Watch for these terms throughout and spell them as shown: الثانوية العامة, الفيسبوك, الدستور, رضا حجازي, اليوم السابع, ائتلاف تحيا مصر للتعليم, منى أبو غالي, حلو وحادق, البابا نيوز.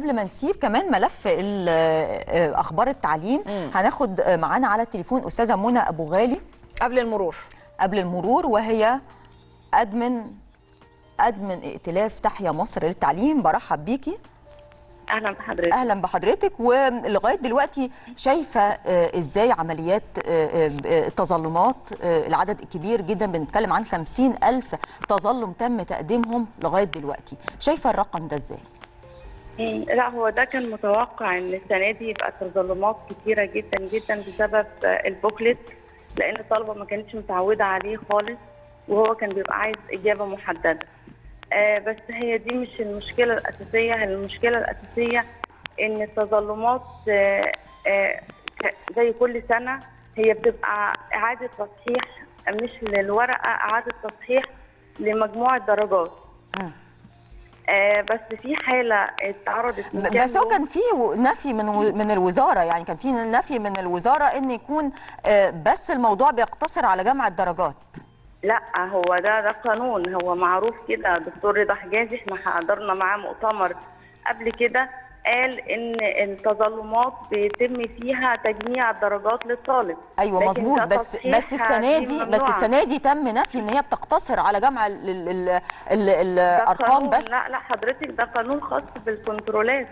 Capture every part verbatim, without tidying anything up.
قبل ما نسيب كمان ملف اخبار التعليم مم. هناخد معانا على التليفون استاذه منى ابو غالي قبل المرور قبل المرور وهي ادمن ادمن ائتلاف تحيا مصر للتعليم. برحب بيكي. اهلا بحضرتك. اهلا بحضرتك. ولغايه دلوقتي شايفه ازاي عمليات التظلمات، العدد الكبير جدا، بنتكلم عن خمسين ألف تظلم تم تقديمهم لغايه دلوقتي، شايفه الرقم ده ازاي؟ لا هو ده كان متوقع ان السنه دي يبقى تظلمات كتيره جدا جدا بسبب البوكلت، لان الطلبه ما كانتش متعوده عليه خالص، وهو كان بيبقى عايز اجابه محدده. آه بس هي دي مش المشكله الاساسيه. المشكله الاساسيه ان التظلمات آه آه زي كل سنه هي بتبقى اعاده تصحيح، مش للورقه، اعاده تصحيح لمجموعه درجات. آه. آه بس في حاله اتعرضت من بس هو كان في نفي من من الوزاره، يعني كان في نفي من الوزاره ان يكون آه بس الموضوع بيقتصر على جمع الدرجات. لا هو ده ده قانون، هو معروف كده. الدكتور رضا حجازي احنا حضرنا معاه مؤتمر قبل كده، قال ان التظلمات بيتم فيها تجميع الدرجات للطالب. ايوه مظبوط، بس بس السنه دي بس السنه دي تم نفي ان هي بتقتصر على جمع ال ال ال ال ال الارقام بس. لا لا حضرتك ده قانون خاص بالكنترولات.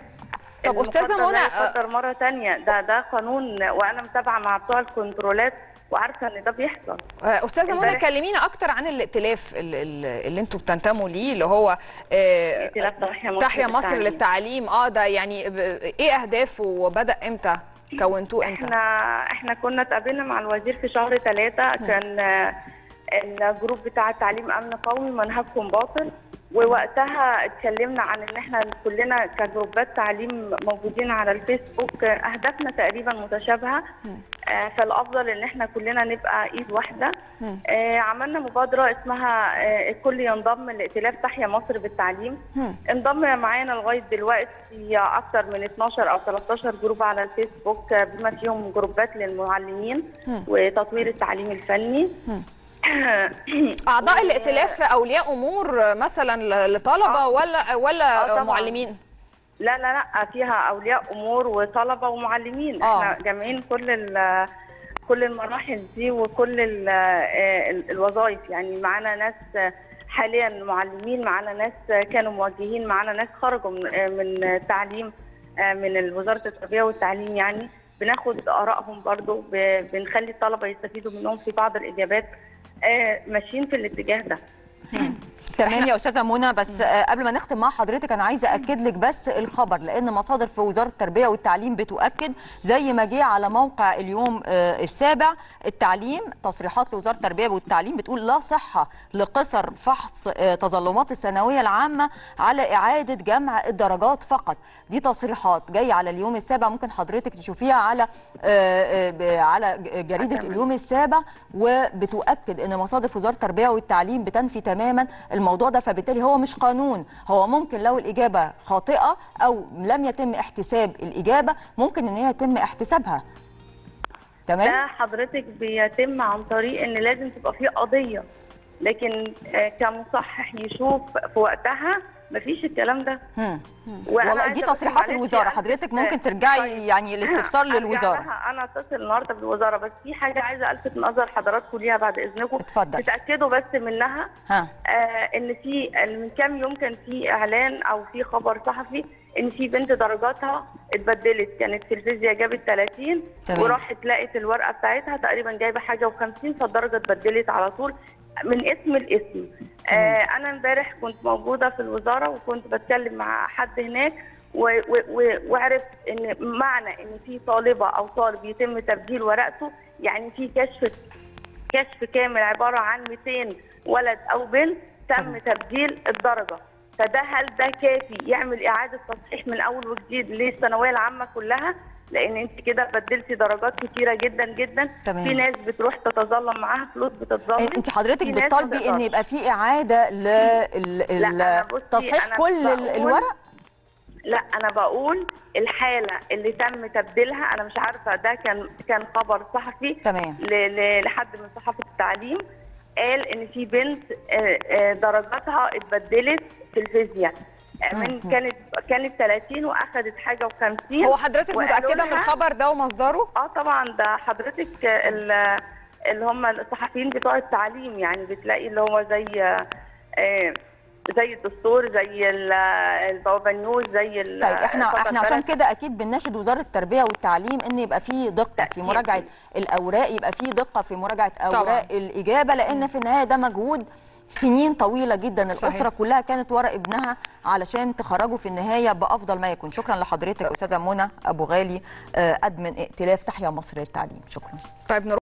طب استاذه منى مره ثانيه، ده ده قانون وانا متابعه مع بتوع الكنترولات وعارفه ان ده بيحصل. استاذه منى كلمينا اكتر عن الائتلاف اللي انتوا بتنتموا ليه، اللي هو ائتلاف تحيا مصر للتعليم. اه ده يعني ايه اهدافه وبدا امتى؟ كونتوه امتى؟ احنا احنا كنا اتقابلنا مع الوزير في شهر ثلاثة، كان الجروب بتاع التعليم امن قومي منهجكم باطل، ووقتها اتكلمنا عن ان احنا كلنا كجروبات تعليم موجودين على الفيسبوك اهدافنا تقريبا متشابهه، آه فالافضل ان احنا كلنا نبقى ايد واحده. آه عملنا مبادره اسمها آه الكل ينضم لائتلاف تحيا مصر بالتعليم. انضم معانا لغايه دلوقتي اكثر من اثناشر او ثلاثة عشر جروب على الفيسبوك، آه بما فيهم جروبات للمعلمين وتطوير التعليم الفني. أعضاء الائتلاف أولياء أمور مثلا لطلبة ولا ولا معلمين؟ لا لا لا فيها أولياء أمور وطلبة ومعلمين. آه. احنا جامعين كل كل المراحل دي وكل ال ال الوظائف، يعني معانا ناس حاليا معلمين، معانا ناس كانوا موجهين، معانا ناس خرجوا من التعليم من وزارة التربية والتعليم، يعني بناخد آرائهم برضو، بنخلي الطلبة يستفيدوا منهم في بعض الإجابات. آه ماشيين في الاتجاه ده. تمام يا استاذه منى، بس آه قبل ما نختم مع حضرتك انا عايزه اكد لك بس الخبر، لان مصادر في وزاره التربيه والتعليم بتؤكد، زي ما جه على موقع اليوم آه السابع التعليم تصريحات لوزاره التربيه والتعليم بتقول لا صحه لقصر فحص آه تظلمات الثانويه العامه على اعاده جمع الدرجات فقط. دي تصريحات جايه على اليوم السابع، ممكن حضرتك تشوفيها على آه آه على جريده اليوم السابع، وبتؤكد ان مصادر في وزاره التربيه والتعليم بتنفي تماما الموضوع ده. فبالتالي هو مش قانون، هو ممكن لو الإجابة خاطئة أو لم يتم احتساب الإجابة ممكن إن هي يتم احتسابها. تمام؟ ده حضرتك بيتم عن طريق إن لازم تبقى فيه قضية، لكن كمصحح يشوف في وقتها مفيش الكلام ده. هم. والله دي تصريحات الوزارة، حضرتك ممكن ترجعي يعني الاستفسار للوزارة. أنا أتصل النهارده بالوزارة، بس في حاجة عايزة ألفت نظر حضراتكم ليها بعد إذنكم. اتفضل. تتأكدوا بس منها. ها. آه إن في من كام يوم كان في إعلان أو في خبر صحفي إن في بنت درجاتها اتبدلت، كانت في الفيزياء جابت ثلاثين تمام. وراحت لقت الورقة بتاعتها تقريبا جايبة حاجة وخمسين، فالدرجة اتبدلت على طول من اسم الاسم. آه انا امبارح كنت موجوده في الوزاره وكنت بتكلم مع حد هناك، وعرفت ان معنى ان في طالبه او طالب يتم تبديل ورقته، يعني في كشف كشف كامل عباره عن مئتين ولد او بنت تم تبديل الدرجه. فده هل ده كافي يعمل اعاده تصحيح من اول وجديد للثانويه العامه كلها؟ لان انت كده بدلتي درجات كتيره جدا جدا. تمام. في ناس بتروح تتظلم معاها فلوس بتتظلم. انت حضرتك بتطالبي ان يبقى في اعاده لتصحيح كل الورق؟ لا انا بقول الحاله اللي تم تبديلها، انا مش عارفه ده كان كان خبر صحفي. تمام. لحد من صحافه التعليم قال ان في بنت درجاتها اتبدلت في الفيزياء، من كانت كانت ثلاثين واخذت حاجه وخمسين. هو حضرتك متاكده من الخبر ده ومصدره؟ اه طبعا، ده حضرتك اللي هم الصحفيين بتوع التعليم، يعني بتلاقي اللي هو زي زي الدستور، زي البابا نيوز، زي ال طيب احنا احنا عشان كده اكيد بنناشد وزاره التربيه والتعليم ان يبقى في دقه في مراجعه الاوراق، يبقى في دقه في مراجعه اوراق الاجابه، لان في النهايه ده مجهود سنين طويلة جدا. صحيح. الأسرة كلها كانت وراء ابنها علشان تخرجوا في النهاية بأفضل ما يكون. شكرا لحضرتك أستاذة منى أبو غالي أدمن ائتلاف تحيا مصر للتعليم. شكرا. طيب.